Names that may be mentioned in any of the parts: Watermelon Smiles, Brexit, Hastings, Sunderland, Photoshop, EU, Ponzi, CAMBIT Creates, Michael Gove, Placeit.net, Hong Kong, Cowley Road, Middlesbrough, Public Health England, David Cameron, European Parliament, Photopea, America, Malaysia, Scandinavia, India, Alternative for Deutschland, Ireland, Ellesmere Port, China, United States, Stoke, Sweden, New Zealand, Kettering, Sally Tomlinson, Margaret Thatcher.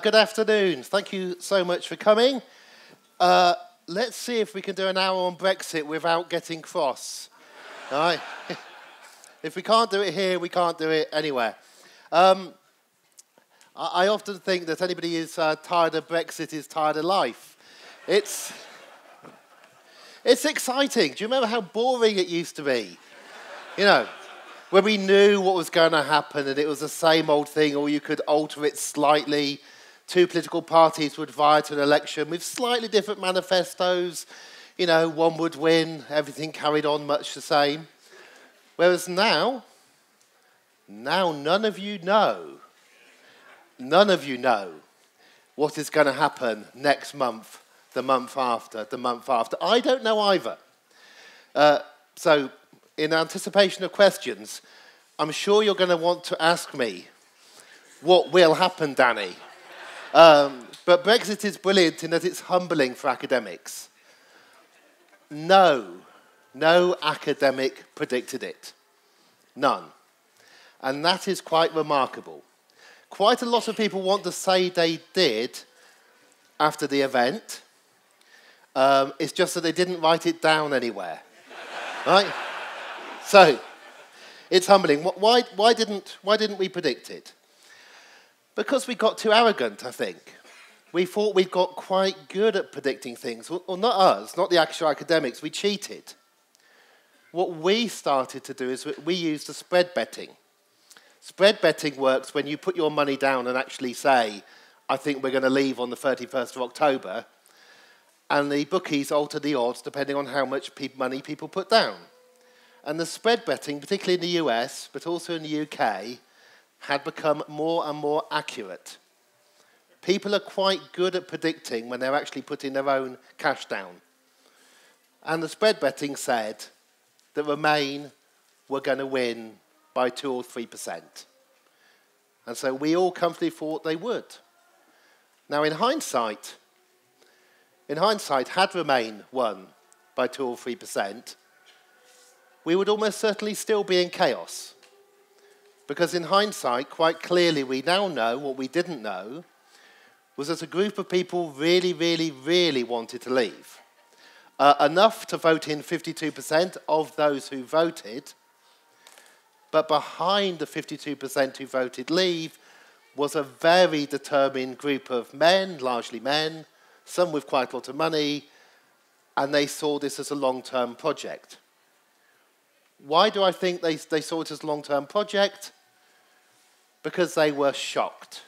Good afternoon. Thank you so much for coming. Let's see if we can do an hour on Brexit without getting cross. All right? If we can't do it here, we can't do it anywhere. I often think that anybody who's tired of Brexit is tired of life. It's exciting. Do you remember how boring it used to be? You know, when we knew what was going to happen and it was the same old thing, or you could alter it slightly. Two political parties would vie to an election with slightly different manifestos. You know, one would win, everything carried on much the same. Whereas now none of you know what is going to happen next month, the month after, the month after. I don't know either. So, in anticipation of questions, I'm sure you're going to want to ask me, what will happen, Danny? But Brexit is brilliant in that it's humbling for academics. No academic predicted it. None. And that is quite remarkable. Quite a lot of people want to say they did after the event. It's just that they didn't write it down anywhere, right? So, it's humbling. Why didn't we predict it? Because we got too arrogant, I think. We thought we got quite good at predicting things. Well, not us, not the actual academics. We cheated. What we started to do is we used the spread betting. Spread betting works when you put your money down and actually say, I think we're going to leave on the 31st of October, and the bookies alter the odds depending on how much money people put down. And the spread betting, particularly in the US, but also in the UK, had become more and more accurate. People are quite good at predicting when they're actually putting their own cash down. And the spread betting said that Remain were going to win by 2 or 3%. And so we all comfortably thought they would. Now, in hindsight, had Remain won by 2 or 3%, we would almost certainly still be in chaos. Because in hindsight, quite clearly, we now know what we didn't know was that a group of people really wanted to leave. Enough to vote in 52% of those who voted, but behind the 52% who voted leave was a very determined group of men, largely men, some with quite a lot of money, and they saw this as a long-term project. Why do I think they saw it as a long-term project? Because they were shocked.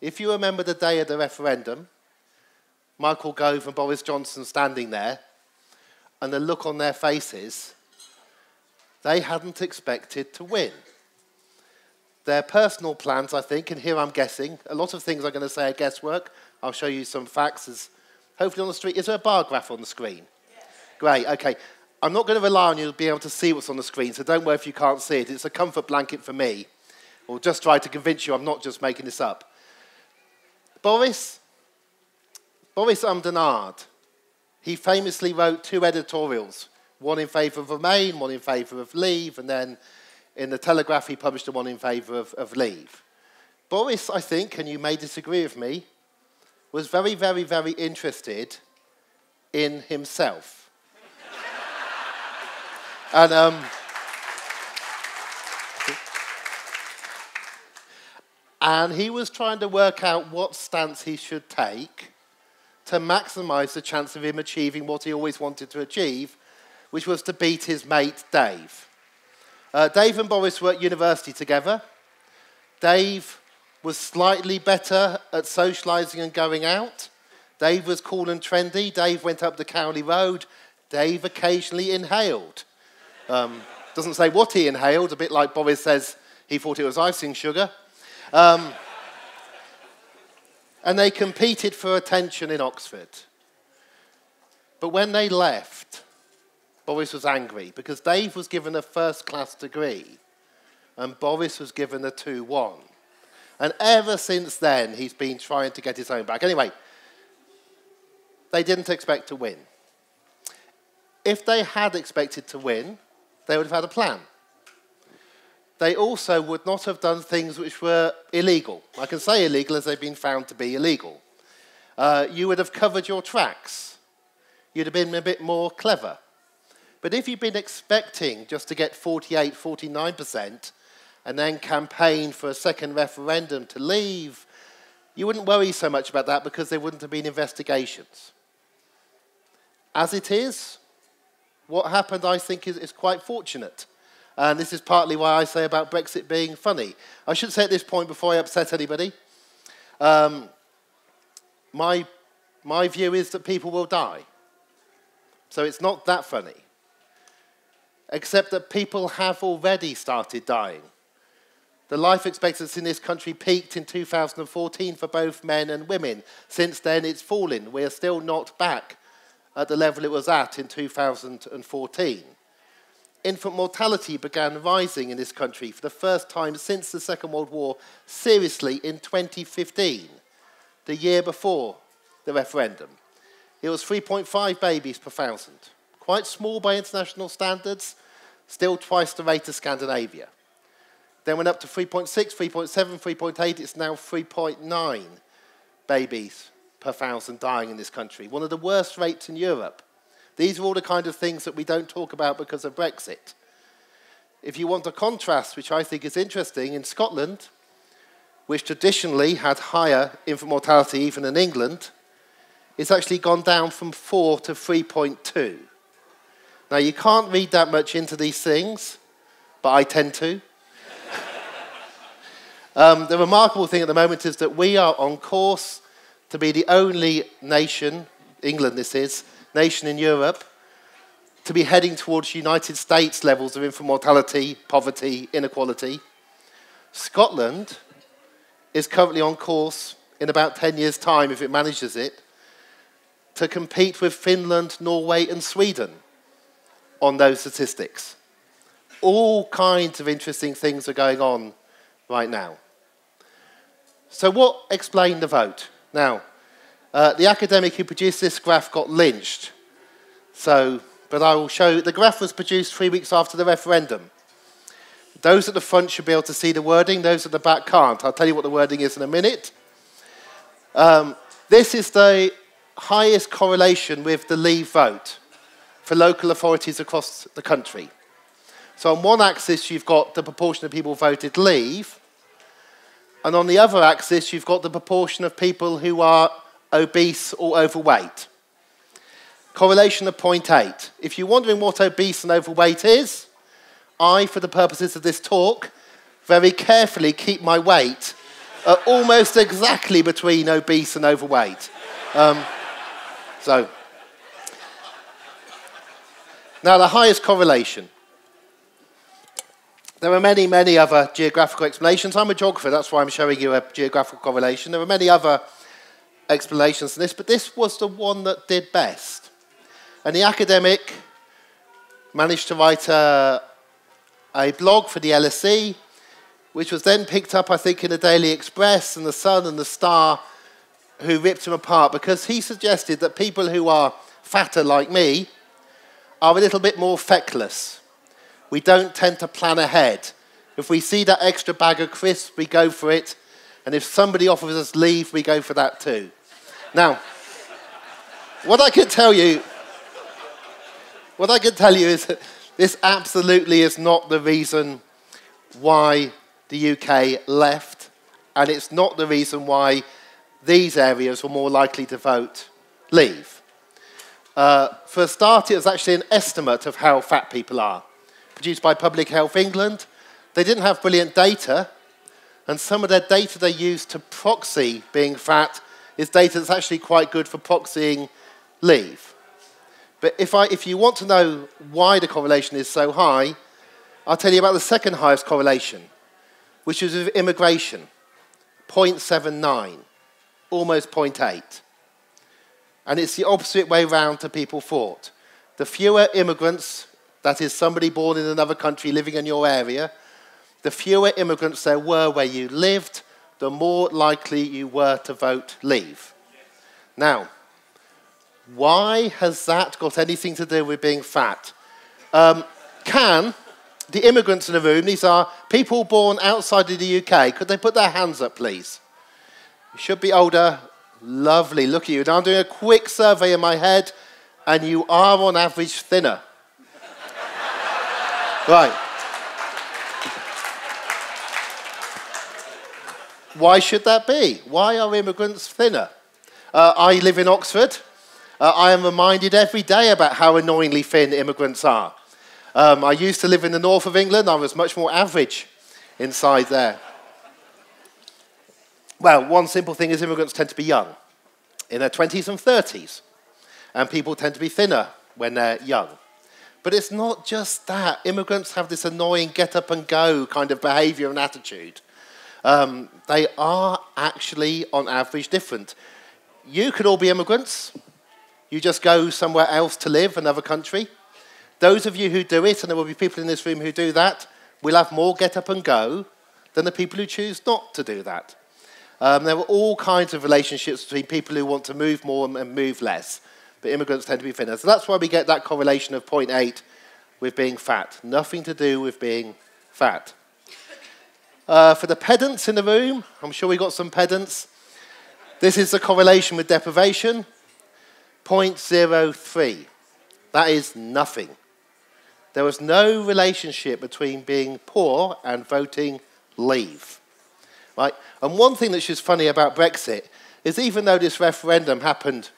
If you remember the day of the referendum, Michael Gove and Boris Johnson standing there, and the look on their faces, they hadn't expected to win. Their personal plans, I think, and here I'm guessing, a lot of things I'm going to say are guesswork. I'll show you some facts. Hopefully on the street, is there a bar graph on the screen? Yes. Great, okay. I'm not going to rely on you to be able to see what's on the screen, so don't worry if you can't see it. It's a comfort blanket for me. Or just try to convince you I'm not just making this up. Boris Umdenard, he famously wrote 2 editorials, one in favour of Remain, one in favour of Leave, and then in The Telegraph he published the one in favour of Leave. Boris, I think, and you may disagree with me, was very interested in himself. And he was trying to work out what stance he should take to maximise the chance of him achieving what he always wanted to achieve, which was to beat his mate, Dave. Dave and Boris were at university together. Dave was slightly better at socialising and going out. Dave was cool and trendy. Dave went up the Cowley Road. Dave occasionally inhaled. Doesn't say what he inhaled, a bit like Boris says he thought it was icing sugar. And they competed for attention in Oxford. But when they left, Boris was angry because Dave was given a first-class degree and Boris was given a 2-1. And ever since then, he's been trying to get his own back. Anyway, they didn't expect to win. If they had expected to win, they would have had a plan. they also would not have done things which were illegal. I can say illegal as they've been found to be illegal. You would have covered your tracks. You'd have been a bit more clever. But if you've been expecting just to get 48, 49%, and then campaign for a second referendum to leave, you wouldn't worry so much about that because there wouldn't have been investigations. As it is, what happened, I think, is quite fortunate. And this is partly why I say about Brexit being funny. I should say at this point, before I upset anybody, my view is that people will die. So it's not that funny. Except that people have already started dying. The life expectancy in this country peaked in 2014 for both men and women. Since then, it's fallen. We are still not back at the level it was at in 2014. Infant mortality began rising in this country for the first time since the Second World War, seriously, in 2015, the year before the referendum. It was 3.5 babies per thousand. Quite small by international standards, still twice the rate of Scandinavia. Then went up to 3.6, 3.7, 3.8, it's now 3.9 babies per thousand dying in this country. One of the worst rates in Europe. These are all the kind of things that we don't talk about because of Brexit. If you want a contrast, which I think is interesting, in Scotland, which traditionally had higher infant mortality even than England, it's actually gone down from 4 to 3.2. Now, you can't read that much into these things, but I tend to. The remarkable thing at the moment is that we are on course to be the only nation, England this is, nation in Europe, to be heading towards United States levels of infant mortality, poverty, inequality. Scotland is currently on course in about 10 years' time, if it manages it, to compete with Finland, Norway, and Sweden on those statistics. All kinds of interesting things are going on right now. So what explained the vote? Now, the academic who produced this graph got lynched. So, but I will show, the graph was produced 3 weeks after the referendum. Those at the front should be able to see the wording, those at the back can't. I'll tell you what the wording is in a minute. This is the highest correlation with the Leave vote for local authorities across the country. So on one axis, you've got the proportion of people voted Leave, and on the other axis, you've got the proportion of people who are obese or overweight. Correlation of 0.8. If you're wondering what obese and overweight is, I, for the purposes of this talk, very carefully keep my weight almost exactly between obese and overweight. Now the highest correlation. There are many, many other geographical explanations. I'm a geographer, that's why I'm showing you a geographical correlation. There are many other explanations to this, but this was the one that did best. And the academic managed to write a blog for the LSE, which was then picked up, I think, in the Daily Express and the Sun and the Star, who ripped him apart because he suggested that people who are fatter like me are a little bit more feckless. We don't tend to plan ahead. If we see that extra bag of crisps, we go for it. And if somebody offers us Leave, we go for that too. Now, what I can tell you is that this absolutely is not the reason why the UK left, and it's not the reason why these areas were more likely to vote Leave. For a start, it was actually an estimate of how fat people are, produced by Public Health England. They didn't have brilliant data, and some of their data they use to proxy being fat is data that's actually quite good for proxying Leave. But if you want to know why the correlation is so high, I'll tell you about the second highest correlation, which is with immigration, 0.79, almost 0.8. And it's the opposite way round to people thought. The fewer immigrants, that is somebody born in another country living in your area, the fewer immigrants there were where you lived, the more likely you were to vote Leave. Now, why has that got anything to do with being fat? Can the immigrants in the room, these are people born outside of the UK. Could they put their hands up, please? You should be older. Lovely, look at you. Now I'm doing a quick survey in my head, and you are on average thinner. Right. Why should that be? Why are immigrants thinner? I live in Oxford. I am reminded every day about how annoyingly thin immigrants are. I used to live in the north of England. I was much more average inside there. Well, one simple thing is immigrants tend to be young, in their 20s and 30s. And people tend to be thinner when they're young. But it's not just that. Immigrants have this annoying get-up-and-go kind of behaviour and attitude. They are actually, on average, different. You could all be immigrants. You just go somewhere else to live, another country. Those of you who do it, and there will be people in this room who do that, will have more get-up-and-go than the people who choose not to do that. There were all kinds of relationships between people who want to move more and move less. But immigrants tend to be thinner. So that's why we get that correlation of 0.8 with being fat. Nothing to do with being fat. For the pedants in the room, I'm sure we got some pedants. This is the correlation with deprivation. 0.03. That is nothing. There was no relationship between being poor and voting leave. Right? And one thing that's just funny about Brexit is even though this referendum happened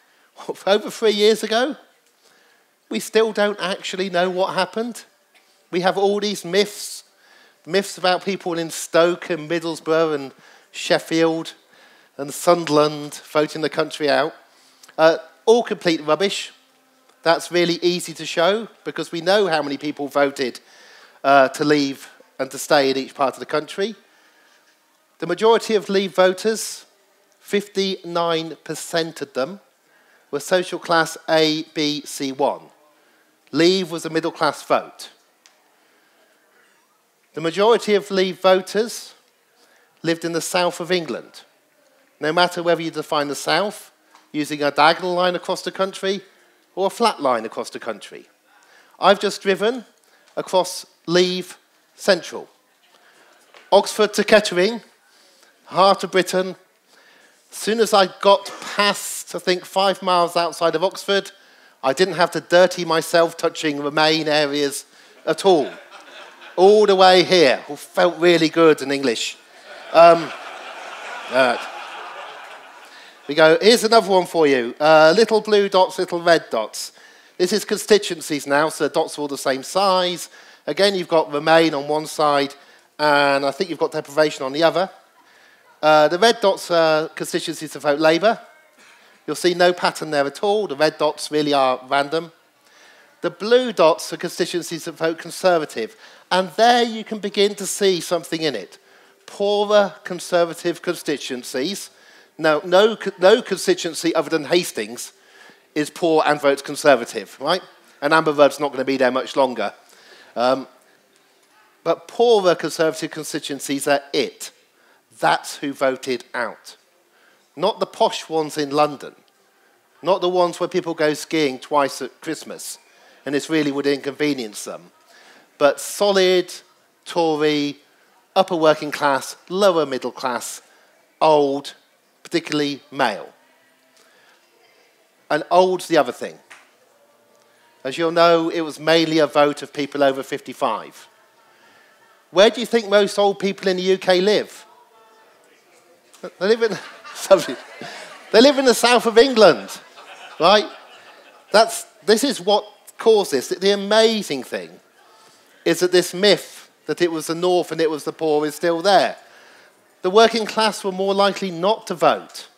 over 3 years ago, we still don't actually know what happened. We have all these myths about people in Stoke and Middlesbrough and Sheffield and Sunderland voting the country out. All complete rubbish. That's really easy to show because we know how many people voted to leave and to stay in each part of the country. The majority of Leave voters, 59% of them, were social class A, B, C1. Leave was a middle class vote. The majority of Leave voters lived in the south of England. No matter whether you define the south using a diagonal line across the country or a flat line across the country. I've just driven across Leave Central. Oxford to Kettering, heart of Britain. As soon as I got past, I think, 5 miles outside of Oxford, I didn't have to dirty myself touching Remain areas at all. All the way here. It felt really good in English. Right. We go, here's another one for you. Little blue dots, little red dots. This is constituencies now, so the dots are all the same size. Again, you've got Remain on one side, and I think you've got deprivation on the other. The red dots are constituencies to vote Labour. You'll see no pattern there at all. The red dots really are random. The blue dots are constituencies that vote Conservative. And there you can begin to see something in it. Poorer Conservative constituencies. Now, no constituency other than Hastings is poor and votes Conservative, right? And Amber Rudd's not going to be there much longer. But poorer Conservative constituencies are it. That's who voted out. Not the posh ones in London. Not the ones where people go skiing twice at Christmas and this really would inconvenience them. But solid, Tory, upper working class, lower middle class, old, particularly male. And old's the other thing. As you'll know, it was mainly a vote of people over 55. Where do you think most old people in the UK live? They live in the south of England, right? This is what caused this. The amazing thing is that this myth that it was the north and it was the poor is still there. The working class were more likely not to vote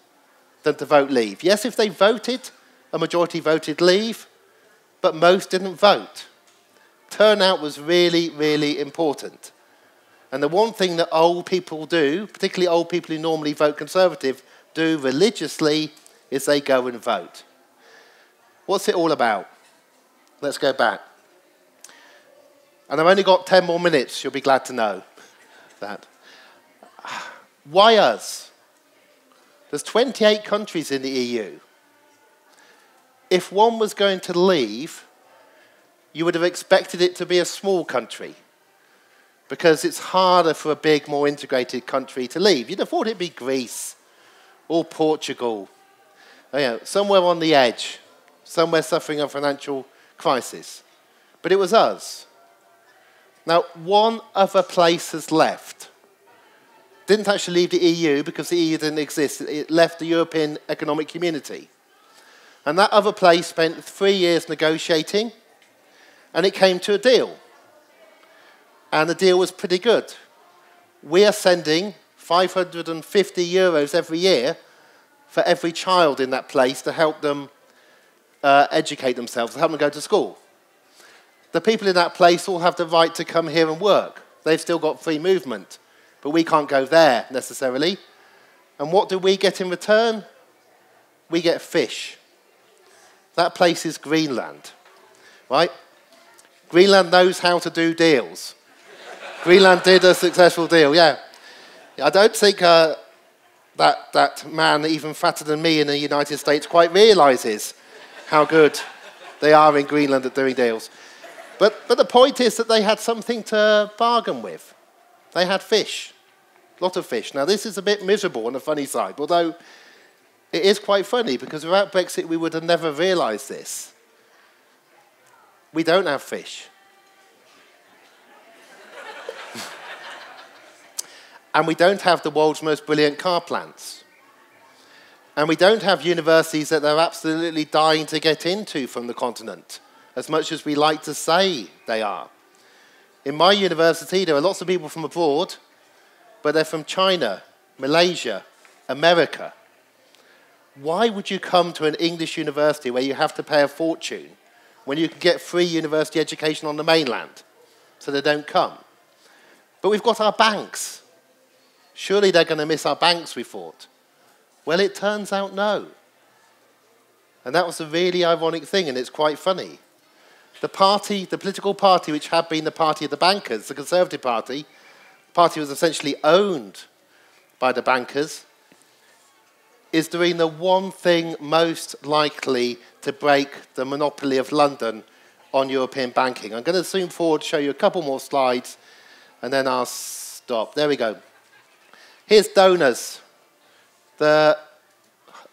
than to vote Leave. Yes, if they voted, a majority voted Leave, but most didn't vote. Turnout was really, really important. And the one thing that old people do, particularly old people who normally vote Conservative, do religiously is they go and vote. What's it all about? Let's go back. And I've only got 10 more minutes, you'll be glad to know that. Why us? There's 28 countries in the EU. If one was going to leave, you would have expected it to be a small country. because it's harder for a big, more integrated country to leave. You'd have thought it'd be Greece or Portugal, you know, somewhere on the edge, somewhere suffering a financial crisis. But it was us. Now, one other place has left. Didn't actually leave the EU because the EU didn't exist. It left the European Economic Community. And that other place spent 3 years negotiating, and it came to a deal. And the deal was pretty good. We are sending €550 every year for every child in that place to help them educate themselves, to help them go to school. The people in that place all have the right to come here and work. They've still got free movement, but we can't go there necessarily. And what do we get in return? We get fish. That place is Greenland, right? Greenland knows how to do deals. Greenland did a successful deal, yeah. I don't think that man, even fatter than me in the United States, quite realises how good they are in Greenland at doing deals. But the point is that they had something to bargain with. They had fish, a lot of fish. Now, this is a bit miserable on the funny side, although it is quite funny, because without Brexit, we would have never realised this. We don't have fish. And we don't have the world's most brilliant car plants. And we don't have universities that they're absolutely dying to get into from the continent, as much as we like to say they are. In my university, there are lots of people from abroad, but they're from China, Malaysia, America. Why would you come to an English university where you have to pay a fortune when you can get free university education on the mainland? So they don't come. But we've got our banks. Surely they're going to miss our banks, we thought. Well, it turns out no. And that was a really ironic thing, and it's quite funny. The party, the political party which had been the party of the bankers, the Conservative Party, the party was essentially owned by the bankers, is doing the one thing most likely to break the monopoly of London on European banking. I'm going to zoom forward, show you a couple more slides, and then I'll stop. There we go. Here's donors, the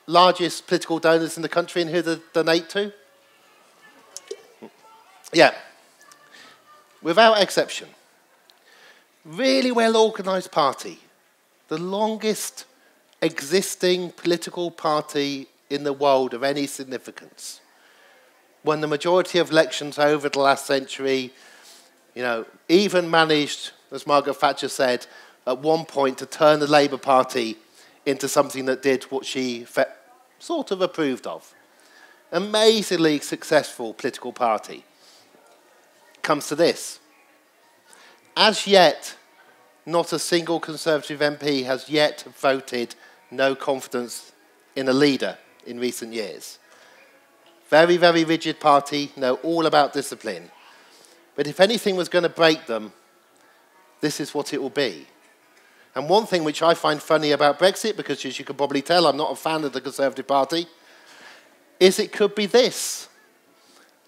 largest political donors in the country, and who they donate to. Yeah, without exception. Really well-organised party, the longest existing political party in the world of any significance. Won the majority of elections over the last century, you know, even managed, as Margaret Thatcher said, at one point to turn the Labour Party into something that did what she sort of approved of. Amazingly successful political party. Comes to this. As yet, not a single Conservative MP has yet voted no confidence in a leader in recent years. Very, very rigid party, know all about discipline. But if anything was going to break them, this is what it will be. And one thing which I find funny about Brexit, because as you can probably tell, I'm not a fan of the Conservative Party, is it could be this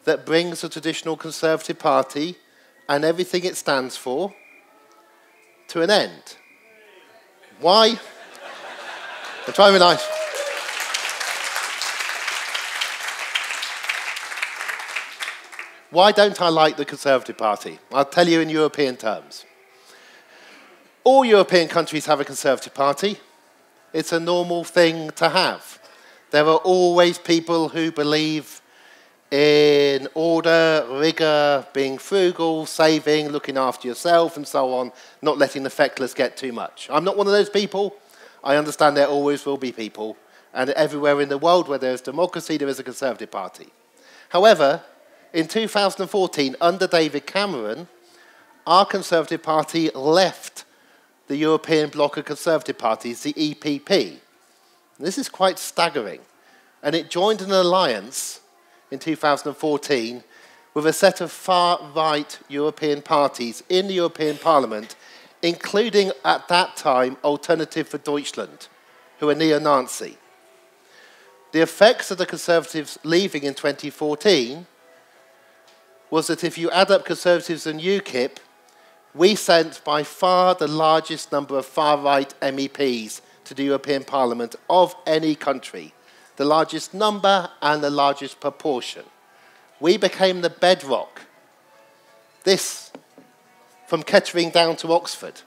that brings the traditional Conservative Party and everything it stands for to an end. Why? I'm trying to be nice. Why don't I like the Conservative Party? I'll tell you in European terms. All European countries have a Conservative Party. It's a normal thing to have. There are always people who believe in order, rigour, being frugal, saving, looking after yourself and so on, not letting the feckless get too much. I'm not one of those people. I understand there always will be people, and everywhere in the world where there is democracy, there is a Conservative Party. However, in 2014, under David Cameron, our Conservative Party left the European bloc of Conservative parties, the EPP. This is quite staggering. And it joined an alliance in 2014 with a set of far-right European parties in the European Parliament, including, at that time, Alternative for Deutschland, who are neo-Nazi. The effects of the Conservatives leaving in 2014 was that if you add up Conservatives and UKIP, we sent by far the largest number of far-right MEPs to the European Parliament of any country, the largest number and the largest proportion. We became the bedrock. This, from Kettering down to Oxford.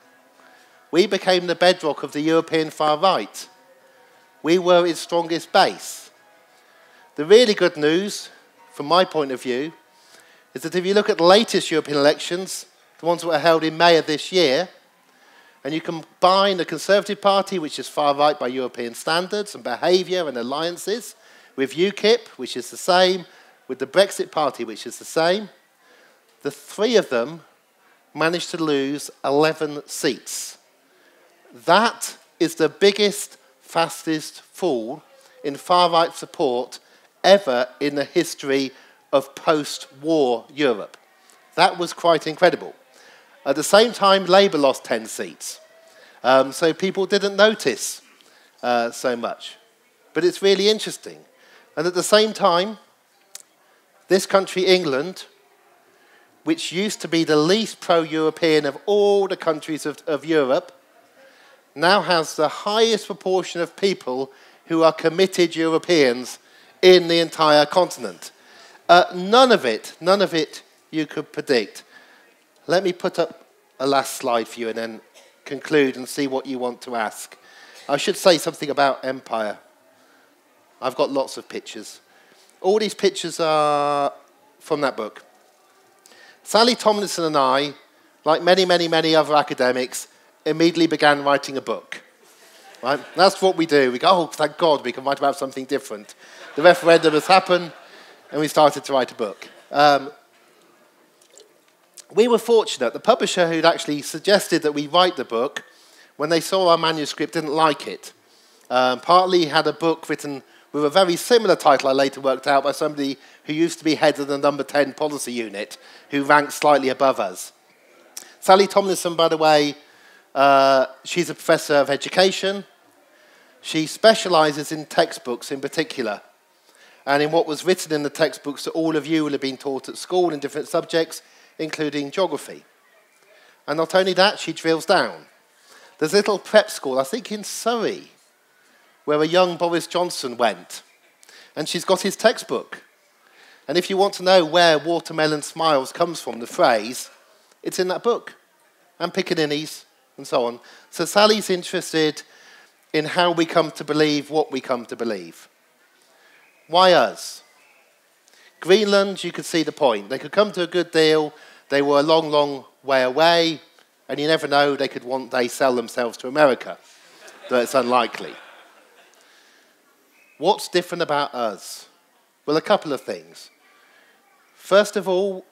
We became the bedrock of the European far right. We were its strongest base. The really good news, from my point of view, is that if you look at the latest European elections, the ones that were held in May of this year, and you combine the Conservative Party, which is far right by European standards and behaviour and alliances, with UKIP, which is the same, with the Brexit Party, which is the same, the three of them managed to lose 11 seats. That is the biggest, fastest fall in far-right support ever in the history of post-war Europe. That was quite incredible. At the same time, Labour lost 10 seats. So people didn't notice so much. But it's really interesting. And at the same time, this country, England, which used to be the least pro-European of all the countries of Europe, now has the highest proportion of people who are committed Europeans in the entire continent. None of it you could predict. Let me put up a last slide for you and then conclude and see what you want to ask. I should say something about empire. I've got lots of pictures. All these pictures are from that book. Sally Tomlinson and I, like many, many, many other academics, immediately began writing a book. Right? That's what we do. We go, oh, thank God, we can write about something different. The referendum has happened, and we started to write a book. We were fortunate. The publisher who'd actually suggested that we write the book, when they saw our manuscript, didn't like it. Partly had a book written with a very similar title I later worked out by somebody who used to be head of the number 10 policy unit, who ranked slightly above us. Sally Tomlinson, by the way, she's a professor of education. She specialises in textbooks in particular, and in what was written in the textbooks that all of you will have been taught at school in different subjects, including geography. And not only that, she drills down. There's a little prep school, I think in Surrey, where a young Boris Johnson went, and she's got his textbook. And if you want to know where watermelon smiles comes from, the phrase, it's in that book, and pickaninnies, and so on. So Sally's interested in how we come to believe what we come to believe. Why us? Greenland, you could see the point. They could come to a good deal, they were a long, long way away, and you never know, they could one day sell themselves to America, though it's unlikely. What's different about us? Well, a couple of things. First of all,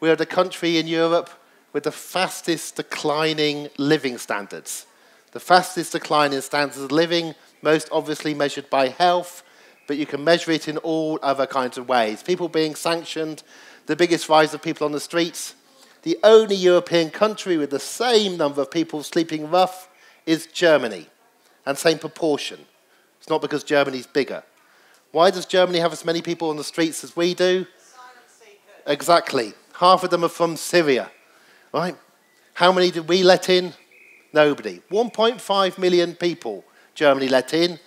we are the country in Europe with the fastest declining living standards. The fastest decline in standards of living, most obviously measured by health, but you can measure it in all other kinds of ways. People being sanctioned, the biggest rise of people on the streets. The only European country with the same number of people sleeping rough is Germany, and same proportion. It's not because Germany's bigger. Why does Germany have as many people on the streets as we do? Exactly. Half of them are from Syria. Right? How many did we let in? Nobody. 1.5 million people Germany let in.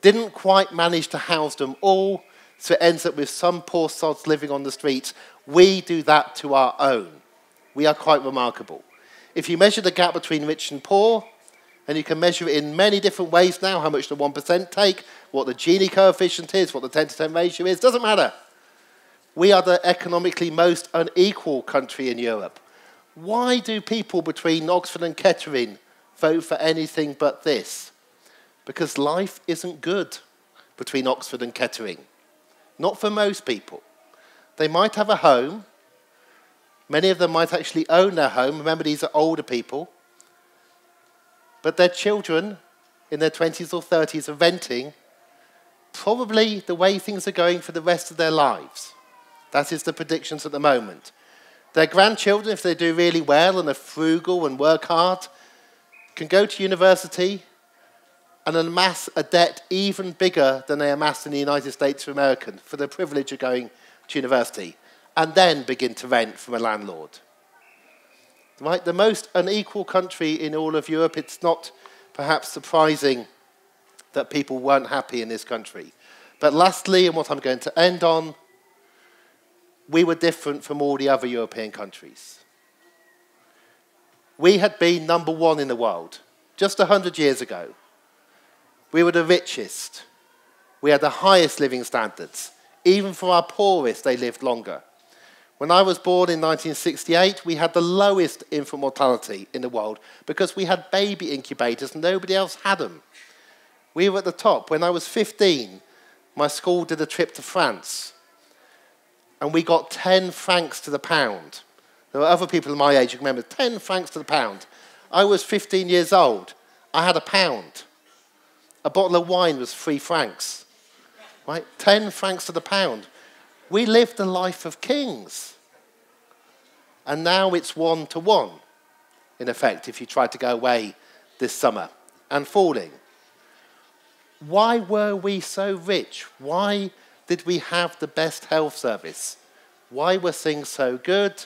Didn't quite manage to house them all, so it ends up with some poor sods living on the streets. We do that to our own. We are quite remarkable. If you measure the gap between rich and poor, and you can measure it in many different ways now, how much the 1% take, what the Gini coefficient is, what the 10-to-10 ratio is, doesn't matter. We are the economically most unequal country in Europe. Why do people between Oxford and Kettering vote for anything but this? Because life isn't good between Oxford and Kettering. Not for most people. They might have a home. Many of them might actually own their home. Remember, these are older people. But their children in their 20s or 30s are renting probably the way things are going for the rest of their lives. That is the predictions at the moment. Their grandchildren, if they do really well and are frugal and work hard, can go to university and amass a debt even bigger than they amassed in the United States of America for the privilege of going to university, and then begin to rent from a landlord. Right? The most unequal country in all of Europe. It's not perhaps surprising that people weren't happy in this country. But lastly, and what I'm going to end on, we were different from all the other European countries. We had been number one in the world just 100 years ago. We were the richest. We had the highest living standards. Even for our poorest, they lived longer. When I was born in 1968, we had the lowest infant mortality in the world because we had baby incubators and nobody else had them. We were at the top. When I was 15, my school did a trip to France and we got 10 francs to the pound. There were other people my age who remember 10 francs to the pound. I was 15 years old. I had a pound. A bottle of wine was 3 francs. Right? 10 francs to the pound. We lived the life of kings. And now it's 1 to 1, in effect, if you try to go away this summer and falling. Why were we so rich? Why did we have the best health service? Why were things so good?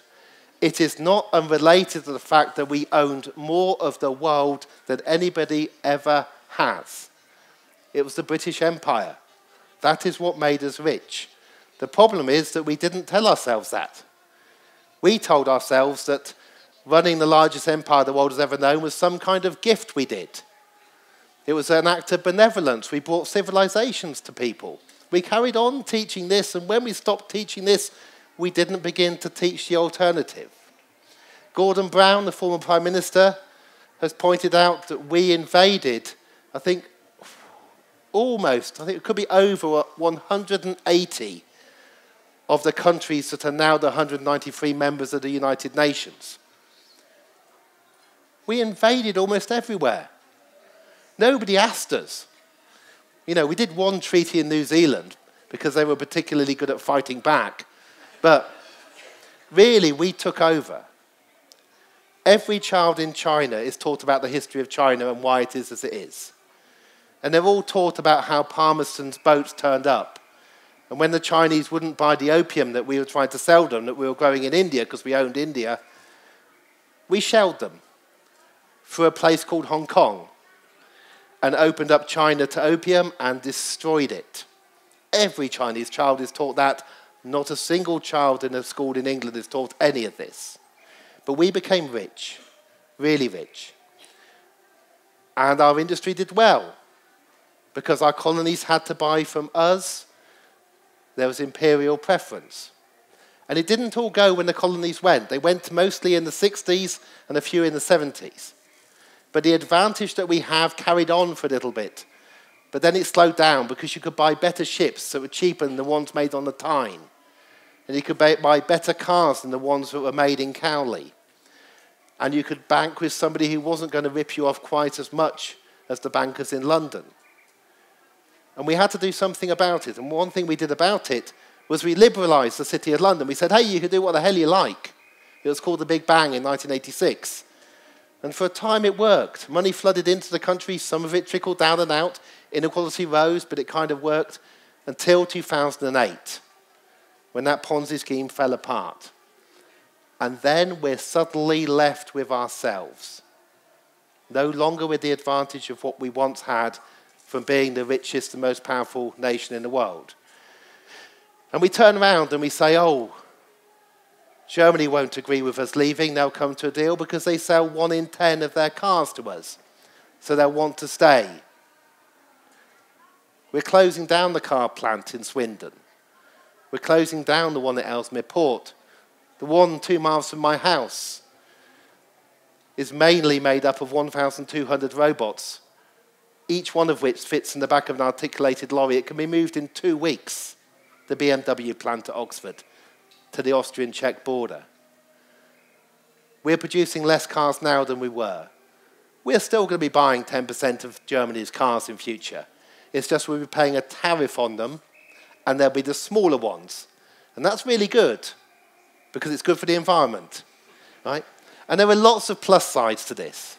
It is not unrelated to the fact that we owned more of the world than anybody ever has. It was the British Empire. That is what made us rich. The problem is that we didn't tell ourselves that. We told ourselves that running the largest empire the world has ever known was some kind of gift we did. It was an act of benevolence. We brought civilizations to people. We carried on teaching this, and when we stopped teaching this, we didn't begin to teach the alternative. Gordon Brown, the former Prime Minister, has pointed out that we invaded, I think, almost, I think it could be over 180 of the countries that are now the 193 members of the United Nations. We invaded almost everywhere. Nobody asked us. You know, we did one treaty in New Zealand because they were particularly good at fighting back. But really, we took over. Every child in China is taught about the history of China and why it is as it is. And they're all taught about how Palmerston's boats turned up. And when the Chinese wouldn't buy the opium that we were trying to sell them, that we were growing in India because we owned India, we shelled them for a place called Hong Kong and opened up China to opium and destroyed it. Every Chinese child is taught that. Not a single child in a school in England is taught any of this. But we became rich, really rich. And our industry did well, because our colonies had to buy from us. There was imperial preference. And it didn't all go when the colonies went. They went mostly in the 60s and a few in the 70s. But the advantage that we have carried on for a little bit. But then it slowed down because you could buy better ships that were cheaper than the ones made on the Tyne. And you could buy better cars than the ones that were made in Cowley. And you could bank with somebody who wasn't going to rip you off quite as much as the bankers in London. And we had to do something about it. And one thing we did about it was we liberalised the City of London. We said, hey, you can do what the hell you like. It was called the Big Bang in 1986. And for a time it worked. Money flooded into the country, some of it trickled down and out. Inequality rose, but it kind of worked until 2008, when that Ponzi scheme fell apart. And then we're suddenly left with ourselves. No longer with the advantage of what we once had from being the richest and most powerful nation in the world. And we turn around and we say, oh, Germany won't agree with us leaving, they'll come to a deal because they sell 1 in 10 of their cars to us. So they'll want to stay. We're closing down the car plant in Swindon. We're closing down the one at Ellesmere Port. The one 2 miles from my house is mainly made up of 1,200 robots, each one of which fits in the back of an articulated lorry. It can be moved in 2 weeks, the BMW plant at Oxford, to the Austrian-Czech border. We're producing less cars now than we were. We're still going to be buying 10% of Germany's cars in future. It's just we'll be paying a tariff on them, and there'll be the smaller ones. And that's really good, because it's good for the environment. Right? And there are lots of plus sides to this.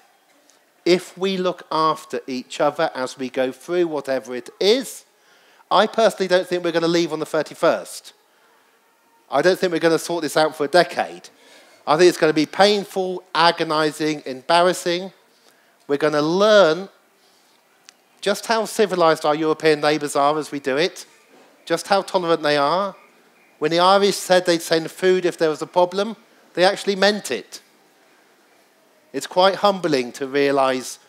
If we look after each other as we go through whatever it is, I personally don't think we're going to leave on the 31st. I don't think we're going to sort this out for a decade. I think it's going to be painful, agonising, embarrassing. We're going to learn just how civilised our European neighbours are as we do it, just how tolerant they are. When the Irish said they'd send food if there was a problem, they actually meant it. It's quite humbling to realise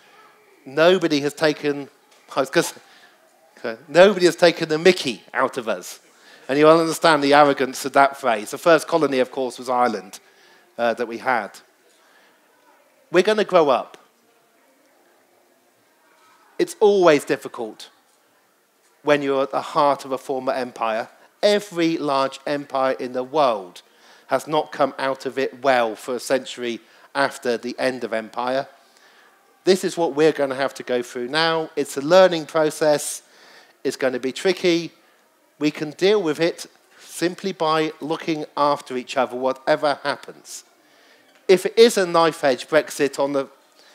nobody has taken the mickey out of us. And you'll understand the arrogance of that phrase. The first colony, of course, was Ireland that we had. We're going to grow up. It's always difficult when you're at the heart of a former empire. Every large empire in the world has not come out of it well for a century after the end of empire. This is what we're going to have to go through now. It's a learning process. It's going to be tricky. We can deal with it simply by looking after each other, whatever happens. If it is a knife-edge Brexit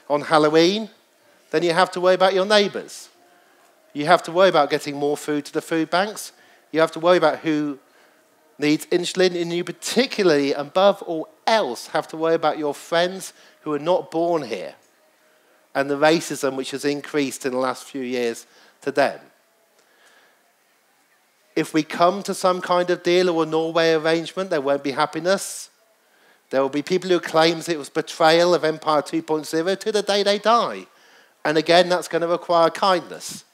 on Halloween, then you have to worry about your neighbours. You have to worry about getting more food to the food banks. You have to worry about who needs insulin, and you particularly, above all else, have to worry about your friends who are not born here and the racism which has increased in the last few years to them. If we come to some kind of deal or a Norway arrangement, there won't be happiness. There will be people who claim it was betrayal of Empire 2.0 to the day they die. And again, that's going to require kindness.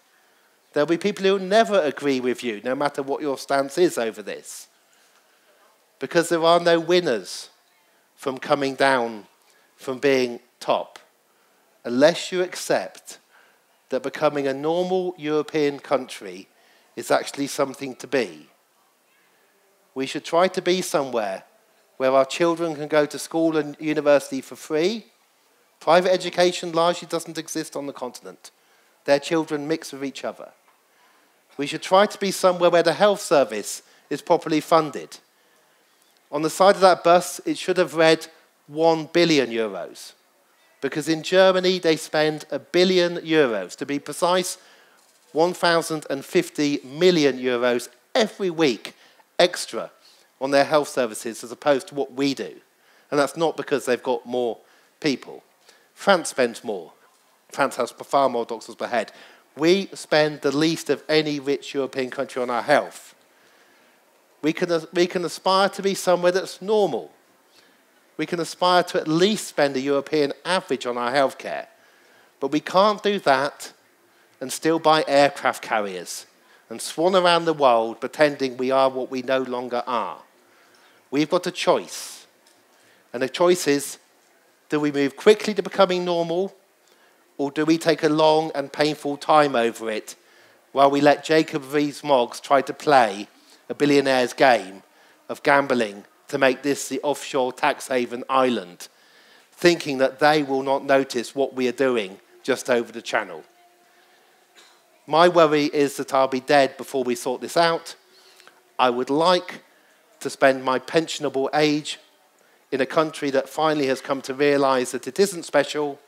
There'll be people who never agree with you, no matter what your stance is over this. Because there are no winners from coming down, from being top, unless you accept that becoming a normal European country is actually something to be. We should try to be somewhere where our children can go to school and university for free. Private education largely doesn't exist on the continent. Their children mix with each other. We should try to be somewhere where the health service is properly funded. On the side of that bus, it should have read €1 billion. Because in Germany, they spend €1 billion. To be precise, €1,050 million every week extra on their health services as opposed to what we do. And that's not because they've got more people. France spends more. France has far more doctors per head. We spend the least of any rich European country on our health. We can aspire to be somewhere that's normal. We can aspire to at least spend the European average on our healthcare. But we can't do that and still buy aircraft carriers and swan around the world pretending we are what we no longer are. We've got a choice. And the choice is, do we move quickly to becoming normal, or do we take a long and painful time over it while we let Jacob Rees-Mogg try to play a billionaire's game of gambling to make this the offshore tax haven island, thinking that they will not notice what we are doing just over the channel? My worry is that I'll be dead before we sort this out. I would like to spend my pensionable age in a country that finally has come to realise that it isn't special.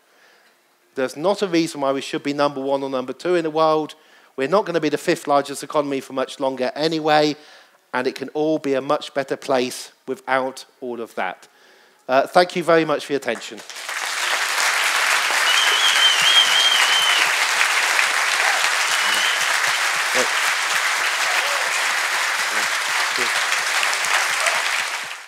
There's not a reason why we should be number one or number two in the world. We're not going to be the 5th largest economy for much longer anyway, and it can all be a much better place without all of that. Thank you very much for your attention.